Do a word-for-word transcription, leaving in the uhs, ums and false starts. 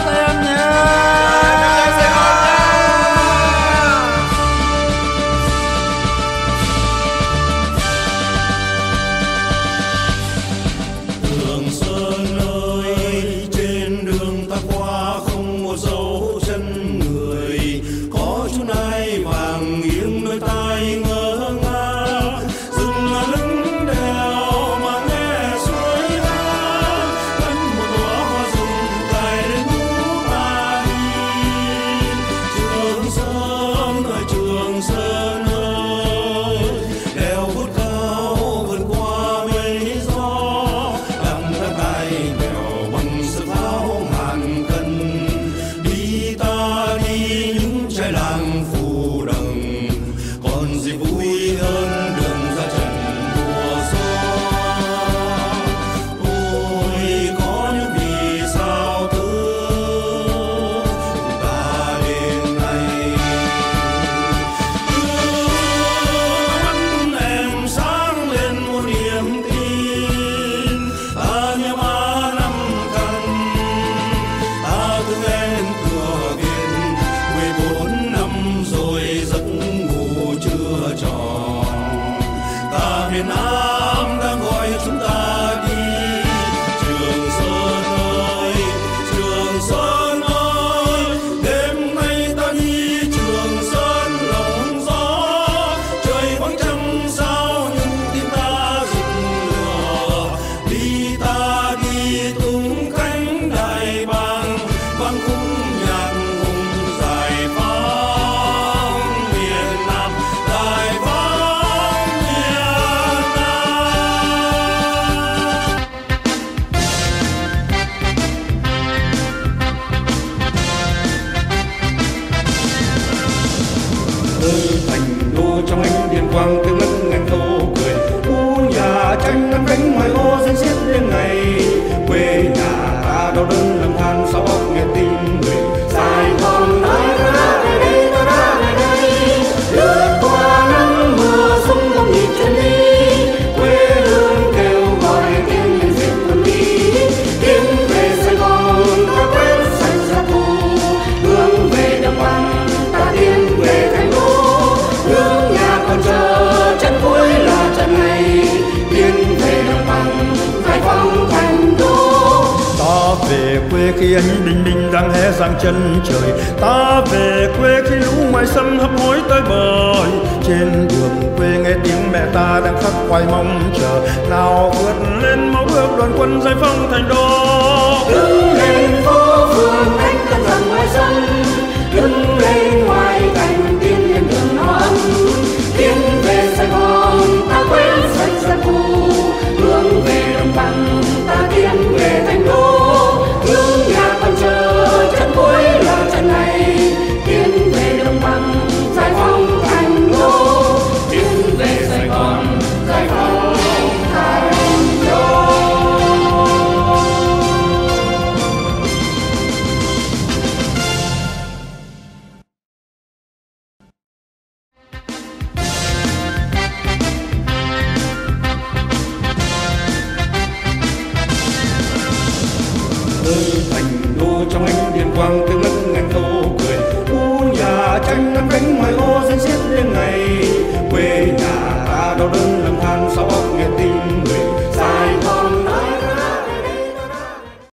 hát em nhé. Trường Sơn ơi, trên đường ta qua không một dấu chân người, có chú nai vàng nghiêng đôi tai ngỡ ngàng. Việt Nam đang gọi chúng ta đi. Trường Sơn ơi, Trường Sơn ơi, đêm nay ta đi Trường Sơn lòng gió. Trời vắng trăng sao nhưng tim ta rực lửa. Đi ta đi tung cánh đại bàng, vang khúc nhạc hùng giải phóng miền Nam đại phóng. Trong ánh điện quang tiếng ngân ngành thô cười, u nhà tranh nắng cánh ngoài ô rên rết đêm ngày. Quê nhà ta đau đớn lầm than sao bóc nghe tình người. Sài Gòn ơi, ta đã về đây, ta đã về đây, lướt qua nắng mưa sông không nhịp chân đi. Quê hương kêu gọi tiếng nhân dịp quân đi, tiếng về Sài Gòn ta quét sạch ra thù. Hướng về Đồng Bằng ta tiến về thành đô, nước nhà còn chờ trận cuối là trận này. Tiến về Đồng Bằng giải phóng thành đô, ta về quê khi ánh bình minh đang hé răng chân trời. Ta về quê khi lũ ngoài sông hấp hối tới bờ. Trên đường quê nghe tiếng mẹ ta đang khắc khoải mong chờ, nào vượt lên máu bước đoàn quân giải phóng thành đô. Đứng lên phố phường đánh tân dần ngoài sân, đứng lên ngoài cánh tiến lên đường nó ấm. Tiến về Sài Gòn ta quên sạch giặc cũ, hướng về Đồng Bằng ta tiến về thành đô. Nước nhà còn chờ trận cuối là trận này, tiến về Đồng Bằng giải phóng thành đô. Tiến về Sài Gòn giải phóng thành đô. Trong anh